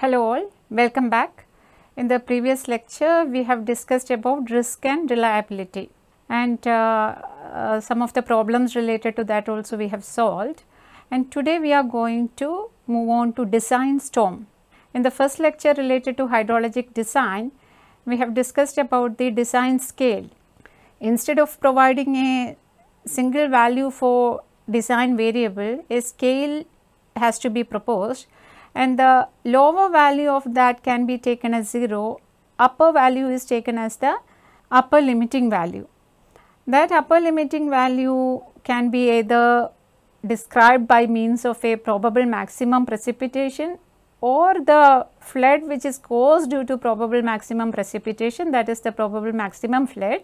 Hello all, welcome back. In the previous lecture we have discussed about risk and reliability, and some of the problems related to that also we have solved, and today we are going to move on to design storm. In the first lecture related to hydrologic design, we have discussed about the design scale. Instead of providing a single value for design variable, a scale has to be proposed, and the lower value of that can be taken as 0, upper value is taken as the upper limiting value. That upper limiting value can be either described by means of a probable maximum precipitation or the flood which is caused due to probable maximum precipitation, that is the probable maximum flood,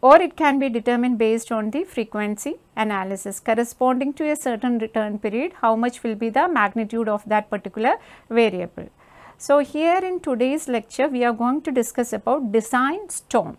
or it can be determined based on the frequency analysis corresponding to a certain return period, how much will be the magnitude of that particular variable. So, here in today's lecture we are going to discuss about design storm.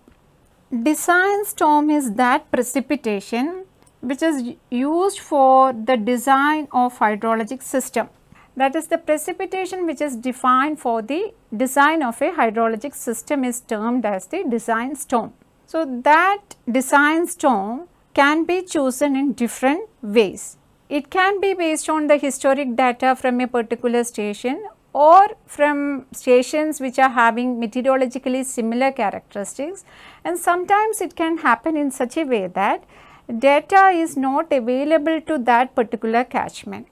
Design storm is that precipitation which is used for the design of hydrologic system. That is, the precipitation which is defined for the design of a hydrologic system is termed as the design storm. So, that design storm can be chosen in different ways. It can be based on the historic data from a particular station or from stations which are having meteorologically similar characteristics, and sometimes it can happen in such a way that data is not available to that particular catchment.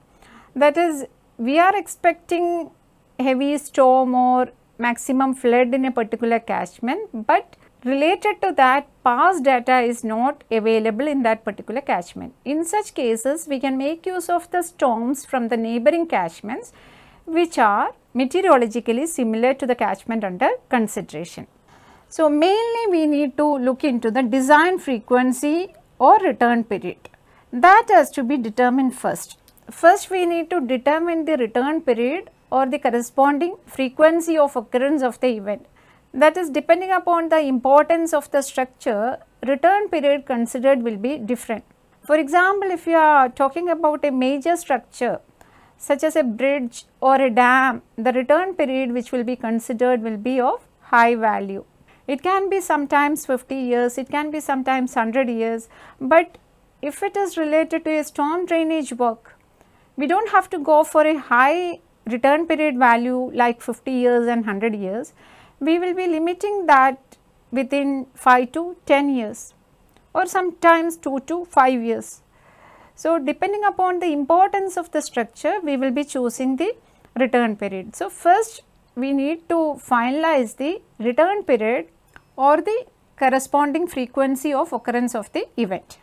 That is, we are expecting heavy storm or maximum flood in a particular catchment, but related to that past data is not available in that particular catchment. In such cases, we can make use of the storms from the neighboring catchments which are meteorologically similar to the catchment under consideration. So, mainly we need to look into the design frequency or return period. That has to be determined first. First, we need to determine the return period or the corresponding frequency of occurrence of the event. That is, depending upon the importance of the structure, return period considered will be different. For example, if you are talking about a major structure such as a bridge or a dam, the return period which will be considered will be of high value. It can be sometimes 50 years, it can be sometimes 100 years, but if it is related to a storm drainage work, we do not have to go for a high return period value like 50 years and 100 years. We will be limiting that within 5 to 10 years or sometimes 2 to 5 years. So, depending upon the importance of the structure, we will be choosing the return period. So, first we need to finalize the return period or the corresponding frequency of occurrence of the event.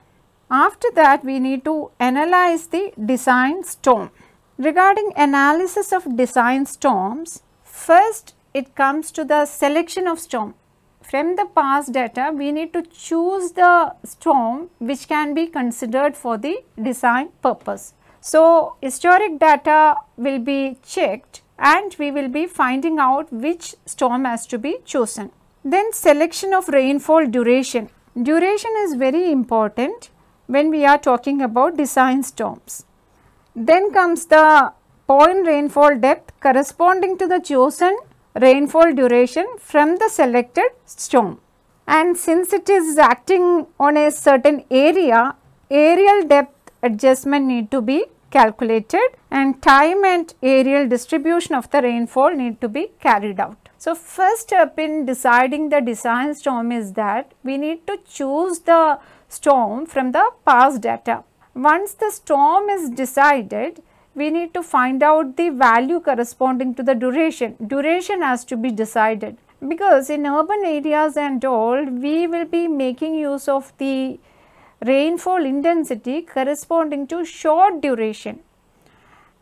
After that, we need to analyze the design storm. Regarding analysis of design storms, first it comes to the selection of storm. From the past data, we need to choose the storm which can be considered for the design purpose. So, historic data will be checked and we will be finding out which storm has to be chosen. Then selection of rainfall duration. Duration is very important when we are talking about design storms. Then comes the point rainfall depth corresponding to the chosen rainfall duration from the selected storm, and since it is acting on a certain area, aerial depth adjustment need to be calculated and time and aerial distribution of the rainfall need to be carried out. So, first step in deciding the design storm is that we need to choose the storm from the past data. Once the storm is decided, we need to find out the value corresponding to the duration. Duration has to be decided because in urban areas and all, we will be making use of the rainfall intensity corresponding to short duration.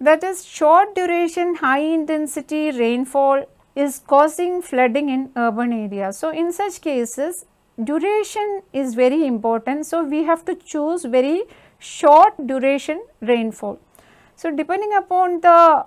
That is, short duration, high intensity rainfall is causing flooding in urban areas. So, in such cases, duration is very important. So, we have to choose very short duration rainfall. So, depending upon the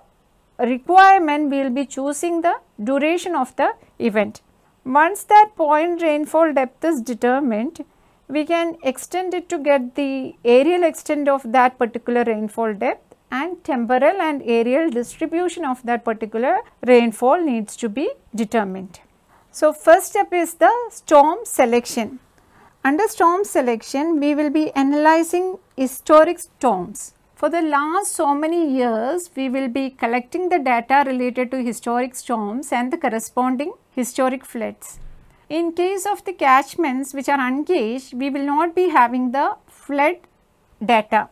requirement, we will be choosing the duration of the event. Once that point rainfall depth is determined, we can extend it to get the aerial extent of that particular rainfall depth and temporal and aerial distribution of that particular rainfall needs to be determined. So, first step is the storm selection. Under storm selection, we will be analyzing historic storms. For the last so many years, we will be collecting the data related to historic storms and the corresponding historic floods. In case of the catchments which are ungauged, we will not be having the flood data.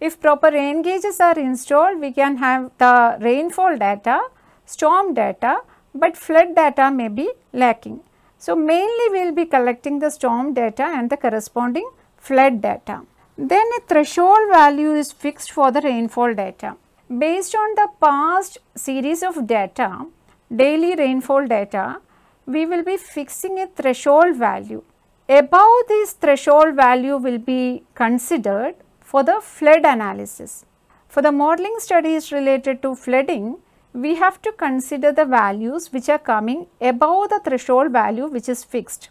If proper rain gauges are installed, we can have the rainfall data, storm data, but flood data may be lacking. So, mainly we will be collecting the storm data and the corresponding flood data. Then a threshold value is fixed for the rainfall data. Based on the past series of data, daily rainfall data, we will be fixing a threshold value. Above this threshold value will be considered for the flood analysis. For the modeling studies related to flooding, we have to consider the values which are coming above the threshold value which is fixed.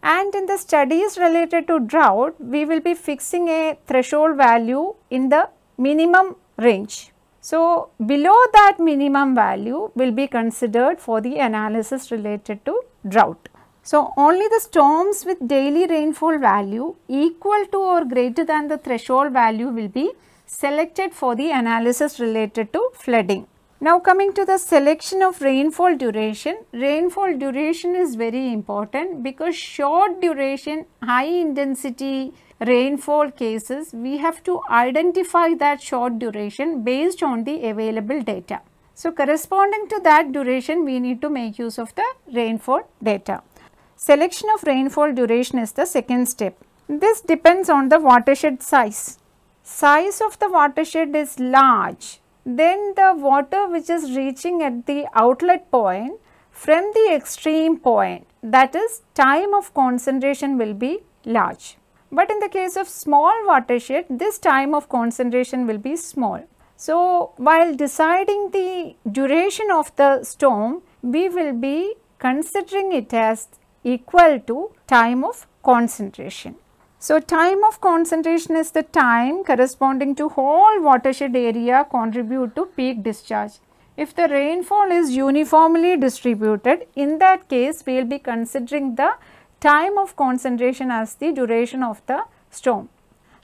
And in the studies related to drought, we will be fixing a threshold value in the minimum range. So, below that minimum value will be considered for the analysis related to drought. So, only the storms with daily rainfall value equal to or greater than the threshold value will be selected for the analysis related to flooding. Now, coming to the selection of rainfall duration is very important because short duration, high intensity rainfall cases, we have to identify that short duration based on the available data. So, corresponding to that duration, we need to make use of the rainfall data. Selection of rainfall duration is the second step. This depends on the watershed size. Size of the watershed is large, then the water which is reaching at the outlet point from the extreme point, that is time of concentration, will be large. But in the case of small watershed, this time of concentration will be small. So, while deciding the duration of the storm, we will be considering it as equal to time of concentration. So, time of concentration is the time corresponding to whole watershed area contribute to peak discharge. If the rainfall is uniformly distributed, in that case we will be considering the time of concentration as the duration of the storm.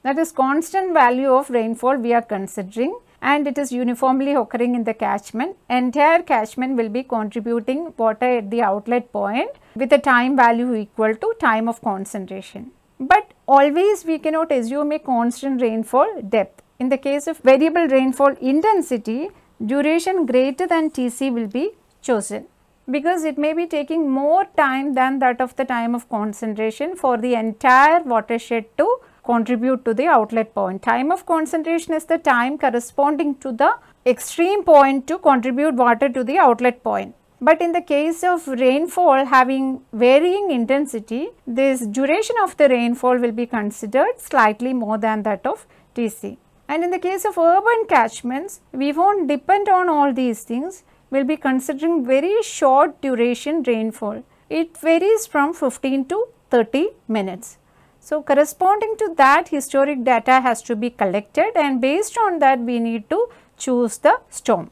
That is, constant value of rainfall we are considering and it is uniformly occurring in the catchment. Entire catchment will be contributing water at the outlet point with a time value equal to time of concentration. But always we cannot assume a constant rainfall depth. In the case of variable rainfall intensity, duration greater than Tc will be chosen because it may be taking more time than that of the time of concentration for the entire watershed to contribute to the outlet point. Time of concentration is the time corresponding to the extreme point to contribute water to the outlet point. But in the case of rainfall having varying intensity, this duration of the rainfall will be considered slightly more than that of Tc. And in the case of urban catchments, we won't depend on all these things. We'll be considering very short duration rainfall. It varies from 15 to 30 minutes. So, corresponding to that, historic data has to be collected and based on that we need to choose the storm.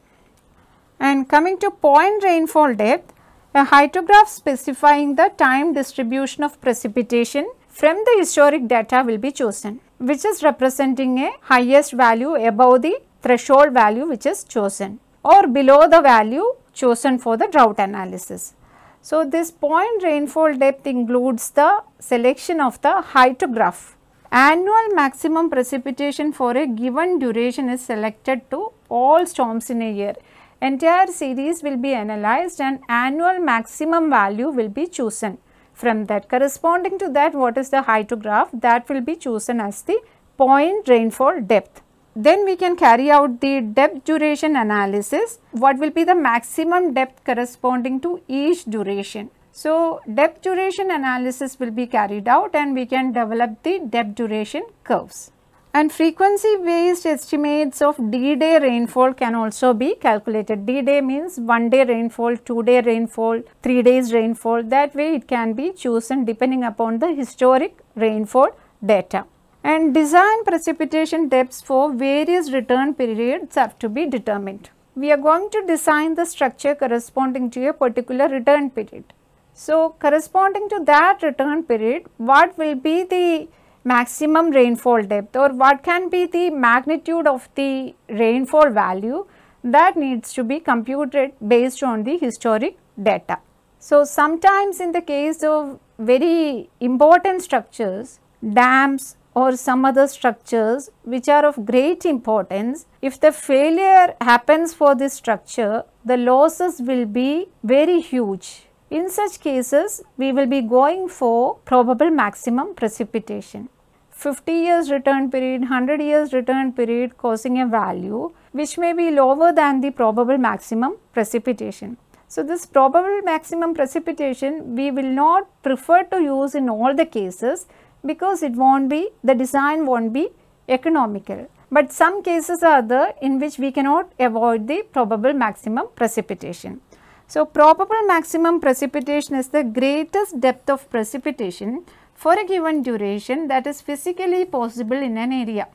And coming to point rainfall depth, a hydrograph specifying the time distribution of precipitation from the historic data will be chosen, which is representing a highest value above the threshold value which is chosen or below the value chosen for the drought analysis. So, this point rainfall depth includes the selection of the hydrograph. Annual maximum precipitation for a given duration is selected to all storms in a year. Entire series will be analyzed and annual maximum value will be chosen from that. Corresponding to that, what is the hydrograph, that will be chosen as the point rainfall depth. Then we can carry out the depth duration analysis. What will be the maximum depth corresponding to each duration? So, depth duration analysis will be carried out and we can develop the depth duration curves. And frequency based estimates of D-day rainfall can also be calculated. D-day means 1 day rainfall, 2 day rainfall, 3 days rainfall. That way it can be chosen depending upon the historic rainfall data. and design precipitation depths for various return periods have to be determined. We are going to design the structure corresponding to a particular return period. So, corresponding to that return period, what will be the maximum rainfall depth or what can be the magnitude of the rainfall value, that needs to be computed based on the historic data. So, sometimes in the case of very important structures, dams or some other structures which are of great importance, if the failure happens for this structure, the losses will be very huge. In such cases, we will be going for probable maximum precipitation. 50 years return period, 100 years return period causing a value which may be lower than the probable maximum precipitation. So, this probable maximum precipitation we will not prefer to use in all the cases because the design won't be economical. But some cases are there in which we cannot avoid the probable maximum precipitation. So, probable maximum precipitation is the greatest depth of precipitation for a given duration that is physically possible in an area.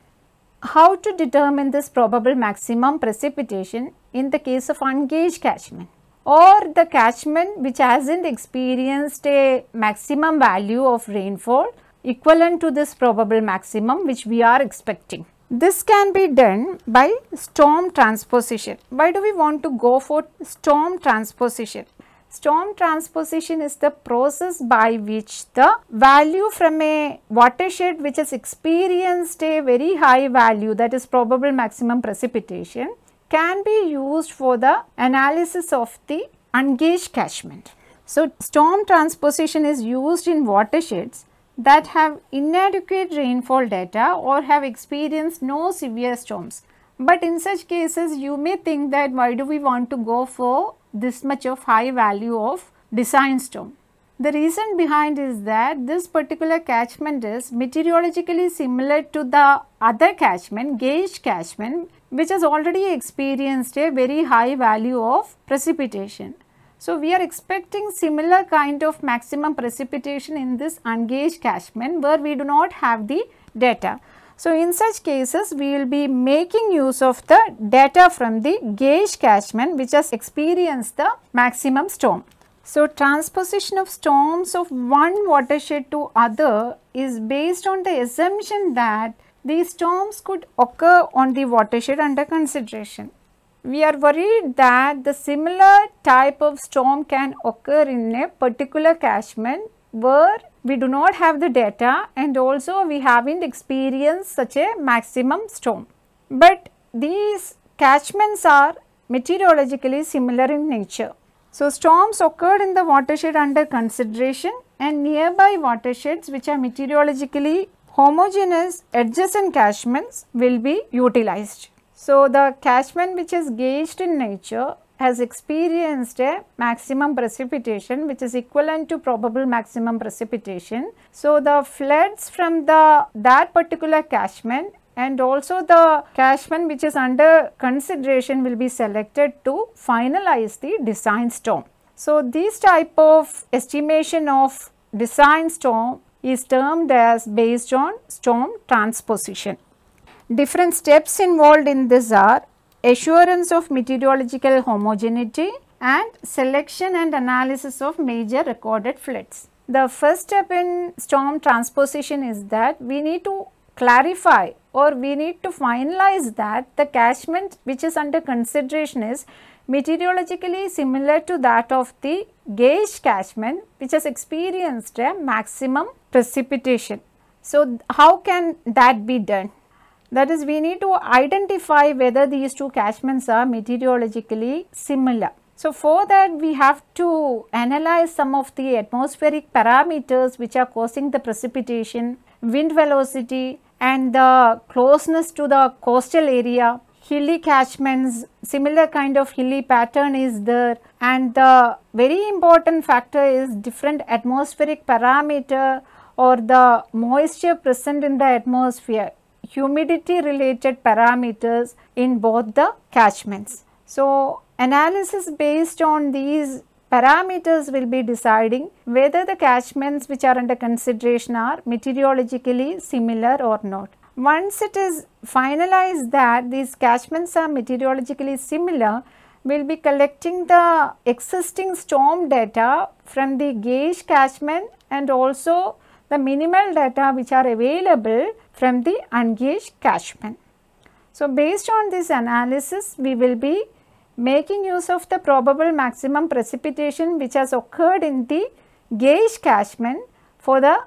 How to determine this probable maximum precipitation in the case of ungauged catchment or the catchment which hasn't experienced a maximum value of rainfall equivalent to this probable maximum which we are expecting? This can be done by storm transposition. Why do we want to go for storm transposition? Storm transposition is the process by which the value from a watershed which has experienced a very high value, that is probable maximum precipitation, can be used for the analysis of the ungauged catchment. So, storm transposition is used in watersheds that have inadequate rainfall data or have experienced no severe storms. But in such cases, you may think that why do we want to go for this much of high value of design storm? The reason behind is that this particular catchment is meteorologically similar to the other catchment, gauged catchment, which has already experienced a very high value of precipitation. So, we are expecting similar kind of maximum precipitation in this ungauged catchment where we do not have the data. So, in such cases, we will be making use of the data from the gauged catchment which has experienced the maximum storm. So, transposition of storms of one watershed to other is based on the assumption that these storms could occur on the watershed under consideration. We are worried that the similar type of storm can occur in a particular catchment where we do not have the data and also we haven't experienced such a maximum storm. But these catchments are meteorologically similar in nature. So, storms occurred in the watershed under consideration and nearby watersheds which are meteorologically homogeneous adjacent catchments will be utilized. So, the catchment which is gauged in nature has experienced a maximum precipitation which is equivalent to probable maximum precipitation. So, the floods from that particular catchment and also the catchment which is under consideration will be selected to finalize the design storm. So, this type of estimation of design storm is termed as based on storm transposition. Different steps involved in this are assurance of meteorological homogeneity and selection and analysis of major recorded floods. The first step in storm transposition is that we need to clarify or we need to finalize that the catchment which is under consideration is meteorologically similar to that of the gauged catchment which has experienced a maximum precipitation. So, how can that be done? That is, we need to identify whether these two catchments are meteorologically similar. So, for that we have to analyze some of the atmospheric parameters which are causing the precipitation, wind velocity and the closeness to the coastal area, hilly catchments, similar kind of hilly pattern is there, and the very important factor is different atmospheric parameter or the moisture present in the atmosphere. Humidity related parameters in both the catchments. So, analysis based on these Parameters will be deciding whether the catchments which are under consideration are meteorologically similar or not. Once it is finalized that these catchments are meteorologically similar, we will be collecting the existing storm data from the gauge catchment and also the minimal data which are available from the ungauged catchment. So, based on this analysis, we will be making use of the probable maximum precipitation which has occurred in the gauge catchment for the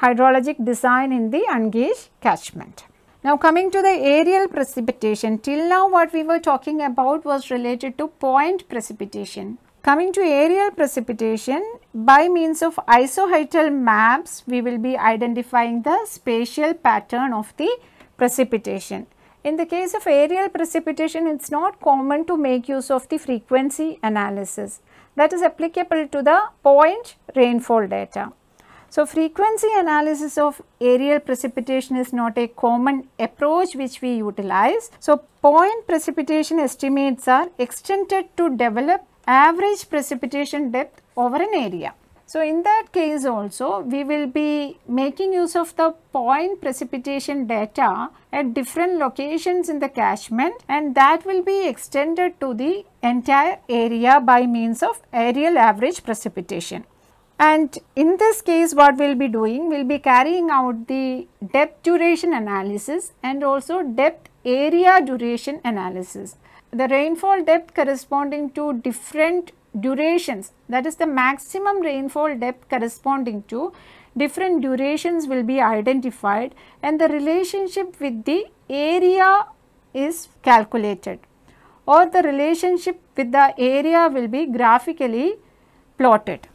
hydrologic design in the ungauged catchment. Now, coming to the aerial precipitation, till now what we were talking about was related to point precipitation. Coming to aerial precipitation, by means of isohyetal maps, we will be identifying the spatial pattern of the precipitation. In the case of aerial precipitation, it is not common to make use of the frequency analysis that is applicable to the point rainfall data. So, frequency analysis of aerial precipitation is not a common approach which we utilize. So, point precipitation estimates are extended to develop average precipitation depth over an area. So, in that case also we will be making use of the point precipitation data at different locations in the catchment, and that will be extended to the entire area by means of aerial average precipitation. And in this case what we will be doing, we will be carrying out the depth duration analysis and also depth area duration analysis. The rainfall depth corresponding to different durations, that is the maximum rainfall depth corresponding to different durations, will be identified, and the relationship with the area is calculated, or the relationship with the area will be graphically plotted.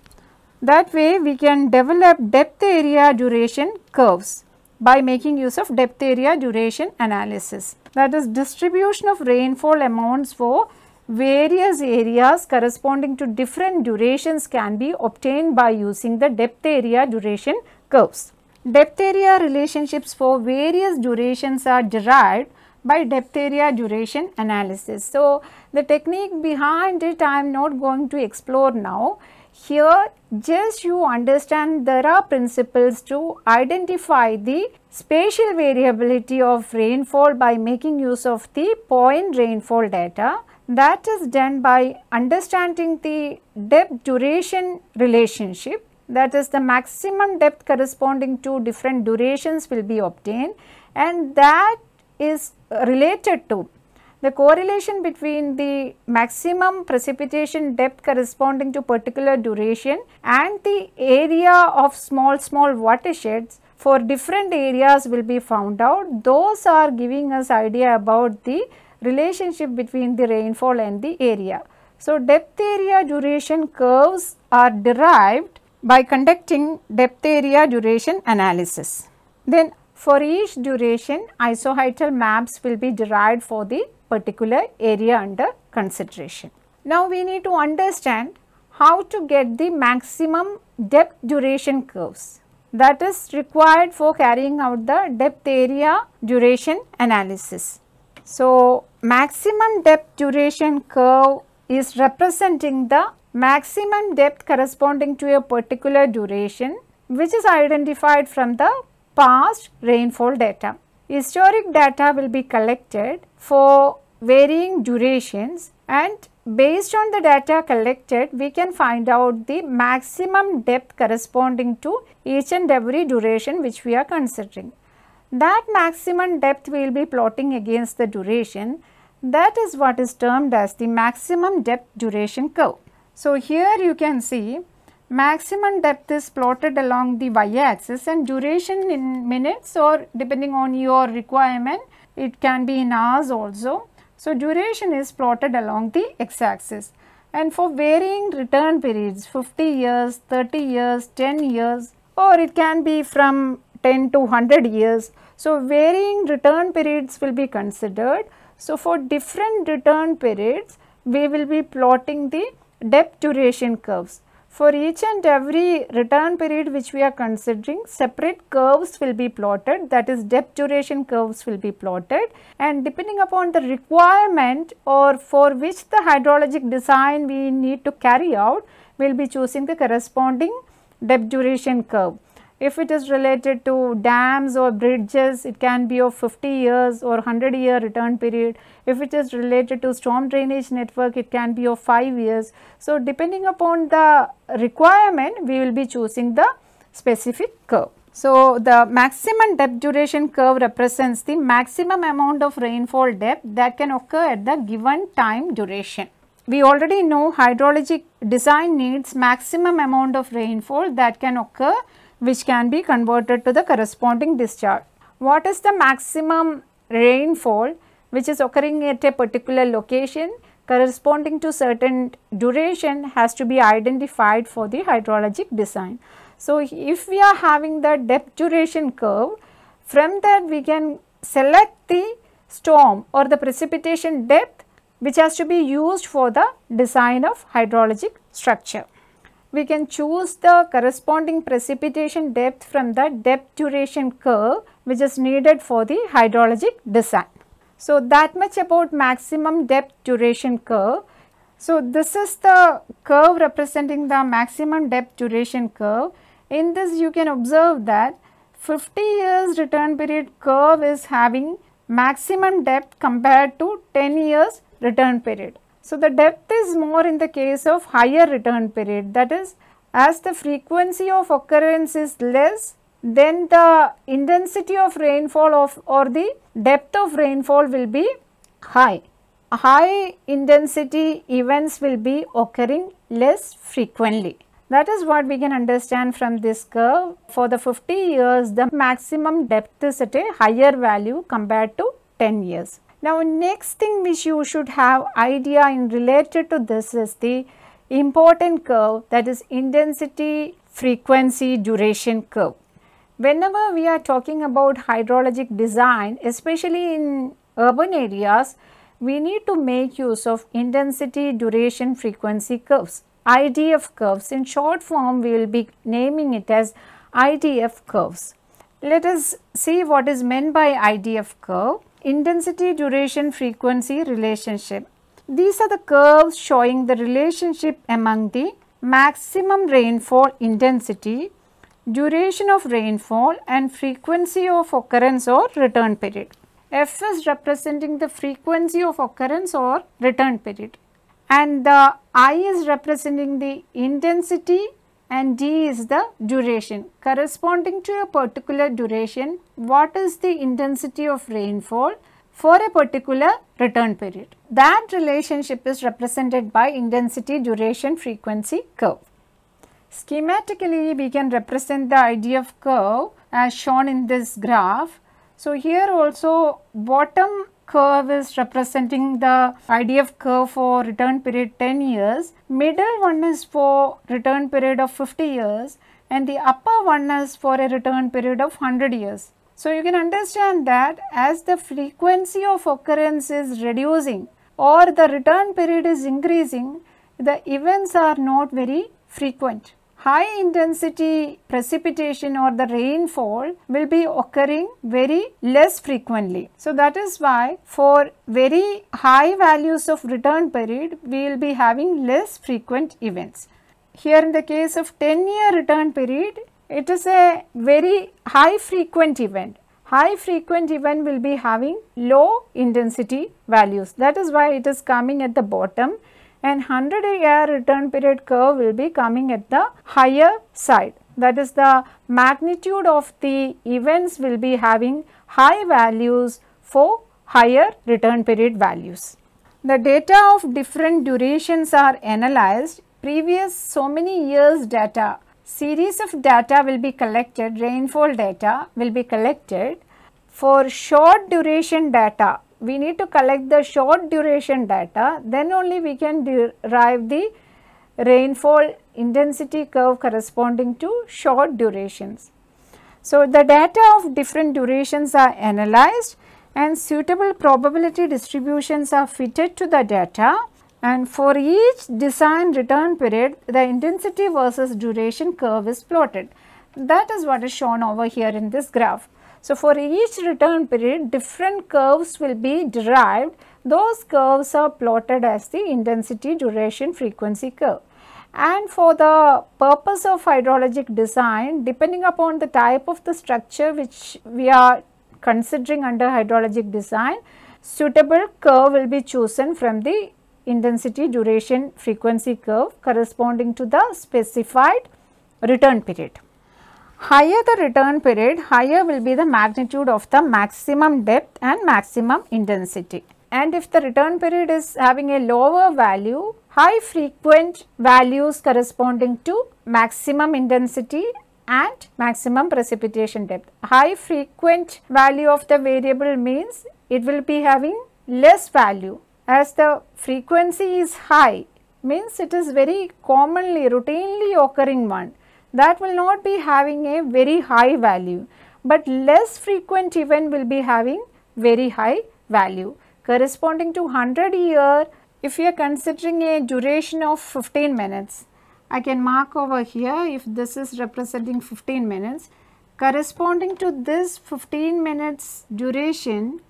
That way we can develop depth area duration curves by making use of depth area duration analysis, that is distribution of rainfall amounts for various areas corresponding to different durations can be obtained by using the depth area duration curves. Depth area relationships for various durations are derived by depth area duration analysis. So, the technique behind it I am not going to explore now. Here just you understand there are principles to identify the spatial variability of rainfall by making use of the point rainfall data. That is done by understanding the depth duration relationship, that is the maximum depth corresponding to different durations will be obtained, and that is related to the correlation between the maximum precipitation depth corresponding to particular duration and the area of small watersheds for different areas will be found out. Those are giving us idea about the relationship between the rainfall and the area. So, depth area duration curves are derived by conducting depth area duration analysis. Then for each duration, isohyetal maps will be derived for the particular area under consideration. Now, we need to understand how to get the maximum depth duration curves that is required for carrying out the depth area duration analysis. So, maximum depth duration curve is representing the maximum depth corresponding to a particular duration which is identified from the past rainfall data. Historic data will be collected for varying durations, and based on the data collected we can find out the maximum depth corresponding to each and every duration which we are considering. That maximum depth we will be plotting against the duration, that is what is termed as the maximum depth duration curve. So, here you can see maximum depth is plotted along the y axis, and duration in minutes, or depending on your requirement it can be in hours also. So, duration is plotted along the x axis, and for varying return periods 50 years, 30 years, 10 years, or it can be from 10 to 100 years. So, varying return periods will be considered. So, for different return periods, we will be plotting the depth duration curves. For each and every return period which we are considering, separate curves will be plotted, that is depth duration curves will be plotted, and depending upon the requirement or for which the hydrologic design we need to carry out, we will be choosing the corresponding depth duration curve. If it is related to dams or bridges, it can be of 50 years or 100-year return period. If it is related to storm drainage network, it can be of 5 years. So, depending upon the requirement, we will be choosing the specific curve. So, the maximum depth duration curve represents the maximum amount of rainfall depth that can occur at the given time duration. We already know hydrologic design needs maximum amount of rainfall that can occur, which can be converted to the corresponding discharge. What is the maximum rainfall which is occurring at a particular location corresponding to certain duration has to be identified for the hydrologic design. So, if we are having the depth duration curve, from that we can select the storm or the precipitation depth which has to be used for the design of hydrologic structure. We can choose the corresponding precipitation depth from the depth duration curve which is needed for the hydrologic design. So, that much about maximum depth duration curve. So, this is the curve representing the maximum depth duration curve. In this you can observe that 50 years return period curve is having maximum depth compared to 10 years return period. So, the depth is more in the case of higher return period, that is, as the frequency of occurrence is less, then the intensity of rainfall or the depth of rainfall will be high. High intensity events will be occurring less frequently. That is what we can understand from this curve. For the 50 years, the maximum depth is at a higher value compared to 10 years. Now, next thing which you should have idea in related to this is the important curve, that is intensity, frequency, duration curve. Whenever we are talking about hydrologic design, especially in urban areas, we need to make use of intensity, duration, frequency curves, IDF curves. In short form, we will be naming it as IDF curves. Let us see what is meant by IDF curve. Intensity, duration, frequency relationship. These are the curves showing the relationship among the maximum rainfall intensity, duration of rainfall and frequency of occurrence or return period. F is representing the frequency of occurrence or return period, and the I is representing the intensity and D is the duration. Corresponding to a particular duration, what is the intensity of rainfall for a particular return period? That relationship is represented by intensity, duration, frequency curve. Schematically, we can represent the IDF curve as shown in this graph. So, here also bottom curve is representing the IDF curve for return period 10 years, middle one is for return period of 50 years and the upper one is for a return period of 100 years. So, you can understand that as the frequency of occurrence is reducing or the return period is increasing, the events are not very frequent. High intensity precipitation or the rainfall will be occurring very less frequently. So, that is why for very high values of return period, we will be having less frequent events. Here in the case of 10-year return period, it is a very high frequent event. High frequent event will be having low intensity values. That is why it is coming at the bottom. And 100-year return period curve will be coming at the higher side. That is, the magnitude of the events will be having high values for higher return period values. The data of different durations are analyzed. Previous so many years data, series of data will be collected, rainfall data will be collected. For short duration data, we need to collect the short duration data, then only we can derive the rainfall intensity curve corresponding to short durations. So, the data of different durations are analyzed and suitable probability distributions are fitted to the data. and for each design return period the intensity versus duration curve is plotted. That is what is shown over here in this graph. So, for each return period different curves will be derived. Those curves are plotted as the intensity, duration, frequency curve. And for the purpose of hydrologic design, depending upon the type of the structure which we are considering under hydrologic design, suitable curve will be chosen from the intensity, duration, frequency curve corresponding to the specified return period. Higher the return period, higher will be the magnitude of the maximum depth and maximum intensity. And if the return period is having a lower value, high frequent values corresponding to maximum intensity and maximum precipitation depth. High frequent value of the variable means it will be having less value. As the frequency is high, means it is very commonly, routinely occurring one. That will not be having a very high value, but less frequent event will be having very high value. Corresponding to 100 year, if you are considering a duration of 15 minutes, I can mark over here if this is representing 15 minutes. Corresponding to this 15 minutes duration,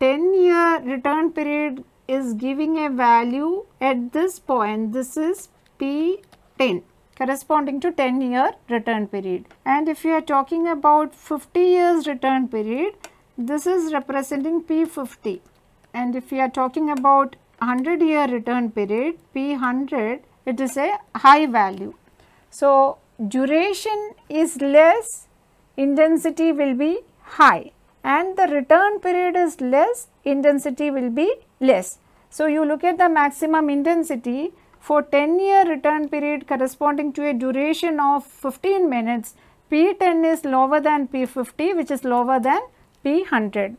10-year return period is giving a value at this point. This is P10. Corresponding to 10-year return period. And if you are talking about 50 years return period, this is representing P50. And if you are talking about 100-year return period, P100, it is a high value. So, duration is less, intensity will be high, and the return period is less, intensity will be less. So, you look at the maximum intensity. For 10-year return period corresponding to a duration of 15 minutes, P10 is lower than P50, which is lower than P100.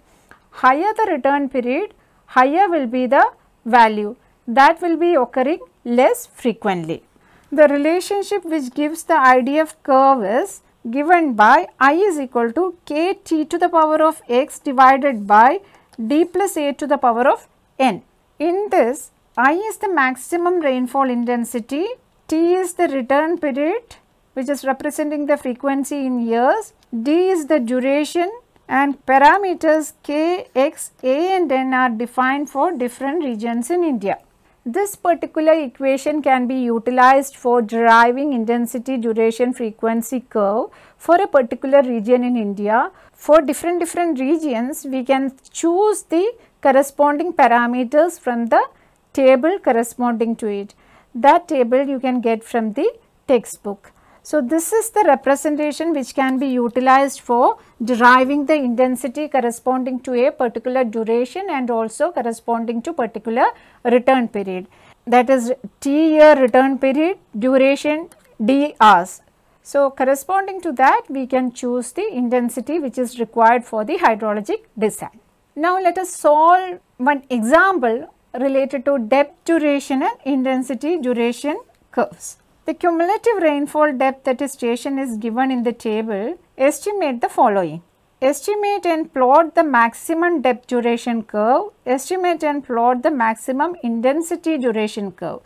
Higher the return period, higher will be the value that will be occurring less frequently. The relationship which gives the IDF curve is given by I is equal to kt to the power of x divided by d plus a to the power of n. In this, I is the maximum rainfall intensity, T is the return period which is representing the frequency in years, D is the duration, and parameters K, X, A and N are defined for different regions in India. This particular equation can be utilized for deriving intensity, duration, frequency curve for a particular region in India. For different regions, we can choose the corresponding parameters from the table corresponding to it. That table you can get from the textbook. So, this is the representation which can be utilized for deriving the intensity corresponding to a particular duration and also corresponding to particular return period. That is T-year return period, duration D hours. So, corresponding to that we can choose the intensity which is required for the hydrologic design. Now, let us solve one example related to depth, duration and intensity, duration curves. The cumulative rainfall depth at a station is given in the table. Estimate the following. Estimate and plot the maximum depth duration curve. Estimate and plot the maximum intensity duration curve.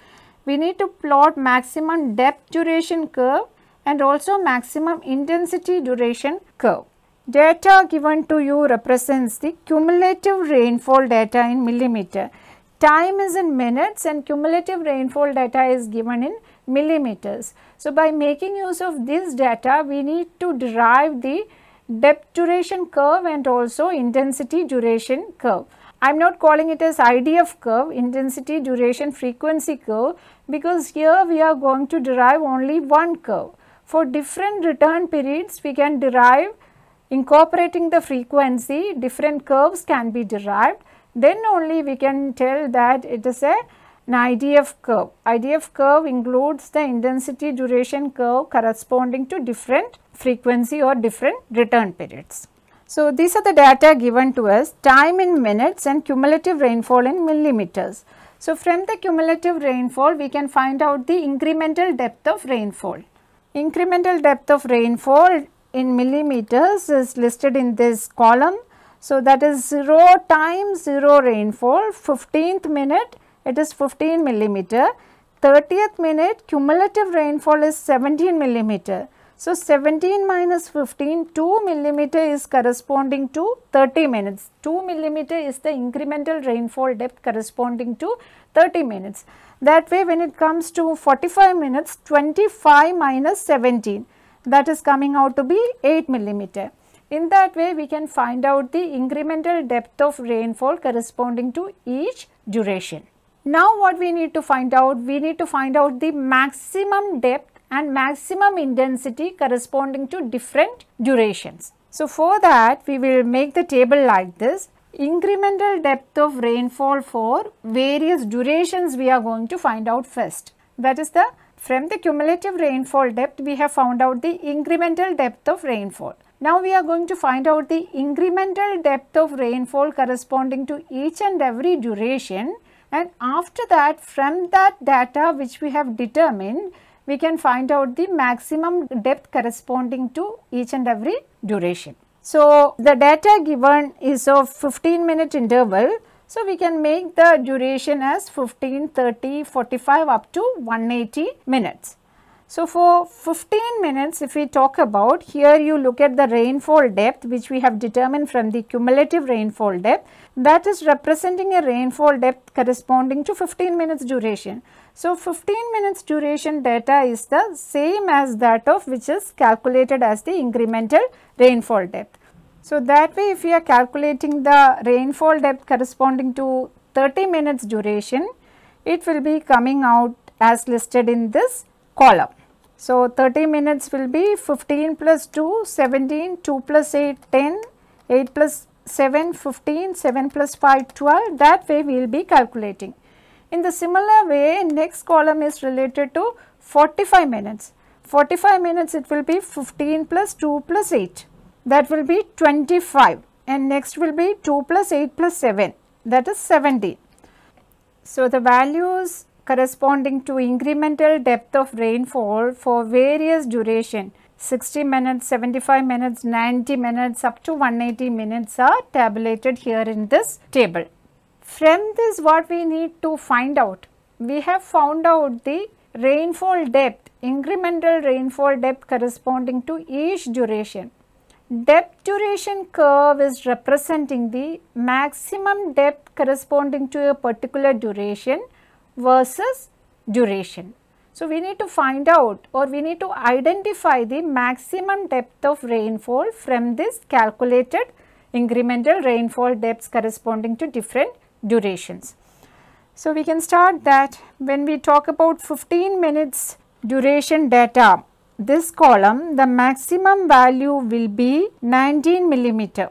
We need to plot maximum depth duration curve and also maximum intensity duration curve. Data given to you represents the cumulative rainfall data in millimeter. Time is in minutes and cumulative rainfall data is given in millimeters. So, by making use of this data, we need to derive the depth duration curve and also intensity duration curve. I am not calling it as IDF curve, intensity duration frequency curve, because here we are going to derive only one curve. For different return periods, we can derive incorporating the frequency, different curves can be derived. Then only we can tell that it is an IDF curve. IDF curve includes the intensity duration curve corresponding to different frequency or different return periods. So, these are the data given to us, time in minutes and cumulative rainfall in millimeters. So, from the cumulative rainfall we can find out the incremental depth of rainfall. Incremental depth of rainfall in millimeters is listed in this column. So, that is 0 times 0 rainfall, 15th minute it is 15 millimeter. 30th minute cumulative rainfall is 17 millimeter. So, 17 minus 15, 2 millimeter is corresponding to 30 minutes. 2 millimeter is the incremental rainfall depth corresponding to 30 minutes. That way, when it comes to 45 minutes, 25 minus 17, that is coming out to be 8 millimeter. In that way, we can find out the incremental depth of rainfall corresponding to each duration. Now, what we need to find out? We need to find out the maximum depth and maximum intensity corresponding to different durations. So, for that we will make the table like this. Incremental depth of rainfall for various durations we are going to find out first. That is, from the cumulative rainfall depth we have found out the incremental depth of rainfall. Now, we are going to find out the incremental depth of rainfall corresponding to each and every duration, and after that, from that data which we have determined, we can find out the maximum depth corresponding to each and every duration. So, the data given is of 15-minute interval. So, we can make the duration as 15, 30, 45 up to 180 minutes. So, for 15 minutes if we talk about, here you look at the rainfall depth which we have determined from the cumulative rainfall depth, that is representing a rainfall depth corresponding to 15 minutes duration. So, 15 minutes duration data is the same as that of which is calculated as the incremental rainfall depth. So, that way if we are calculating the rainfall depth corresponding to 30 minutes duration, it will be coming out as listed in this column. So, 30 minutes will be 15 plus 2, 17, 2 plus 8, 10, 8 plus 7, 15, 7 plus 5, 12. That way we will be calculating. In the similar way, next column is related to 45 minutes. 45 minutes it will be 15 plus 2 plus 8, that will be 25, and next will be 2 plus 8 plus 7, that is 17. So, the values corresponding to incremental depth of rainfall for various duration 60 minutes, 75 minutes, 90 minutes up to 180 minutes are tabulated here in this table. From this, what we need to find out, we have found out the rainfall depth, incremental rainfall depth corresponding to each duration. Depth duration curve is representing the maximum depth corresponding to a particular duration versus duration. So, we need to find out, or we need to identify the maximum depth of rainfall from this calculated incremental rainfall depths corresponding to different durations. So, we can start that when we talk about 15 minutes duration data, this column, the maximum value will be 19 millimeter,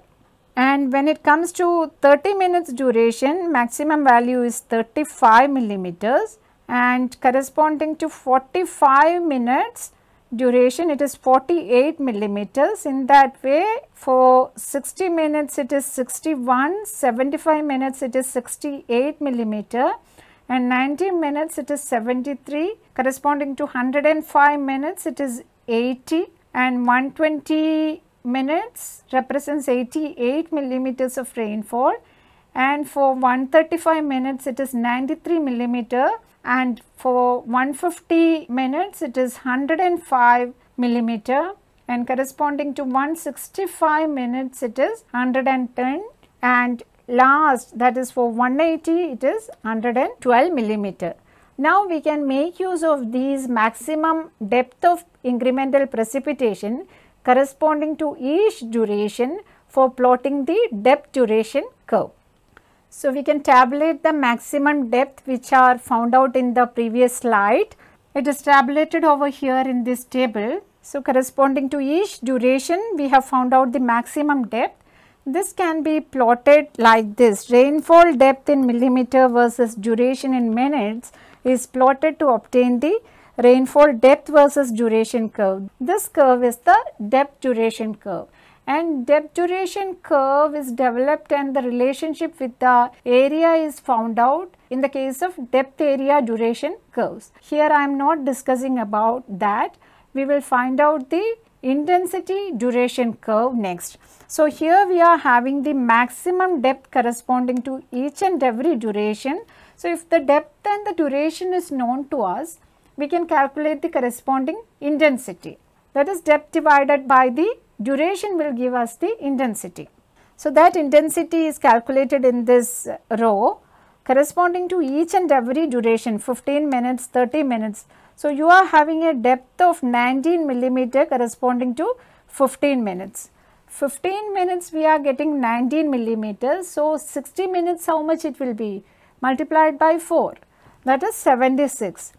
and when it comes to 30 minutes duration, maximum value is 35 millimeters, and corresponding to 45 minutes duration it is 48 millimeters. In that way, for 60 minutes it is 61, 75 minutes it is 68 millimeter, and 90 minutes it is 73. Corresponding to 105 minutes it is 80, and 120 minutes represents 88 millimeters of rainfall, and for 135 minutes it is 93 millimeter, and for 150 minutes it is 105 millimeter, and corresponding to 165 minutes it is 110, and last, that is for 180, it is 112 millimeter. Now, we can make use of these maximum depth of incremental precipitation corresponding to each duration for plotting the depth duration curve. So, we can tabulate the maximum depth which are found out in the previous slide. It is tabulated over here in this table. So, corresponding to each duration we have found out the maximum depth. This can be plotted like this. Rainfall depth in millimeter versus duration in minutes is plotted to obtain the rainfall depth versus duration curve. This curve is the depth duration curve. And depth duration curve is developed and the relationship with the area is found out in the case of depth area duration curves. Here I am not discussing about that. We will find out the Intensity duration curve next. So, here we are having the maximum depth corresponding to each and every duration. So, if the depth and the duration is known to us, we can calculate the corresponding intensity. That is, depth divided by the duration will give us the intensity. So, that intensity is calculated in this row corresponding to each and every duration, 15 minutes, 30 minutes. So, you are having a depth of 19 millimeter corresponding to 15 minutes. 15 minutes we are getting 19 millimeters. So, 60 minutes how much it will be? Multiplied by 4, that is 76.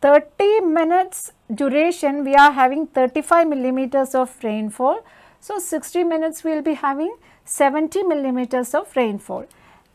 30 minutes duration we are having 35 millimeters of rainfall. So, 60 minutes we will be having 70 millimeters of rainfall.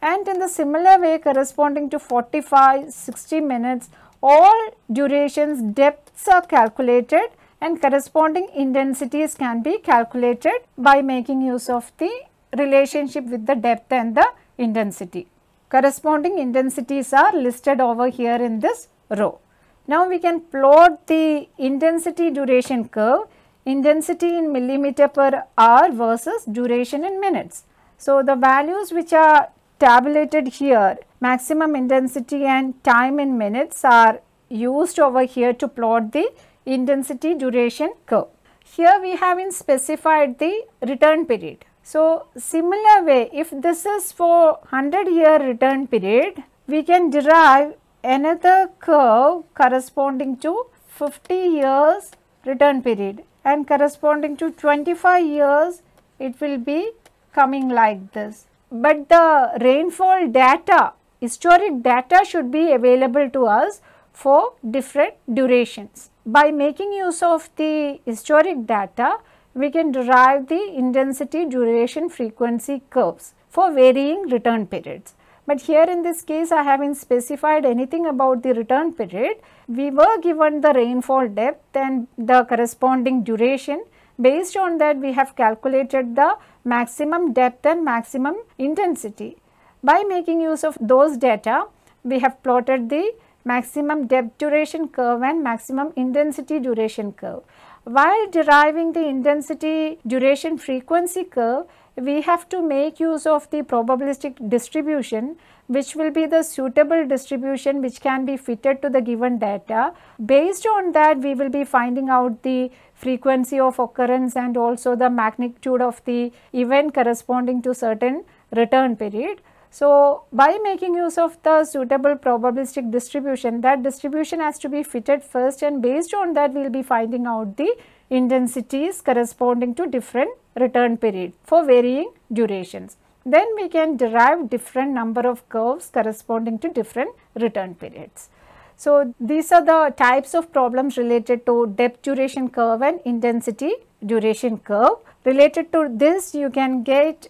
And in the similar way corresponding to 45, 60 minutes, all durations depths are calculated and corresponding intensities can be calculated by making use of the relationship with the depth and the intensity. Corresponding intensities are listed over here in this row. Now we can plot the intensity duration curve, intensity in millimeter per hour versus duration in minutes. So the values which are tabulated here, maximum intensity and time in minutes, are used over here to plot the intensity duration curve. Here we haven't specified the return period. So, similar way, if this is for 100-year return period, we can derive another curve corresponding to 50 years return period, and corresponding to 25 years it will be coming like this. But the rainfall data, historic data, should be available to us for different durations. By making use of the historic data, we can derive the intensity, duration, frequency curves for varying return periods. But here in this case, I haven't specified anything about the return period. We were given the rainfall depth and the corresponding duration. Based on that, we have calculated the maximum depth and maximum intensity. By making use of those data, we have plotted the maximum depth duration curve and maximum intensity duration curve. While deriving the intensity duration frequency curve, we have to make use of the probabilistic distribution, which will be the suitable distribution which can be fitted to the given data. Based on that, we will be finding out the frequency of occurrence and also the magnitude of the event corresponding to certain return period. So, by making use of the suitable probabilistic distribution, that distribution has to be fitted first, and based on that we will be finding out the intensities corresponding to different return period for varying durations. Then we can derive different number of curves corresponding to different return periods. So, these are the types of problems related to depth duration curve and intensity duration curve. Related to this, you can get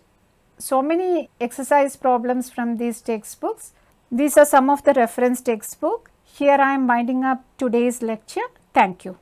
so many exercise problems from these textbooks. These are some of the reference textbooks. Here I am winding up today's lecture. Thank you.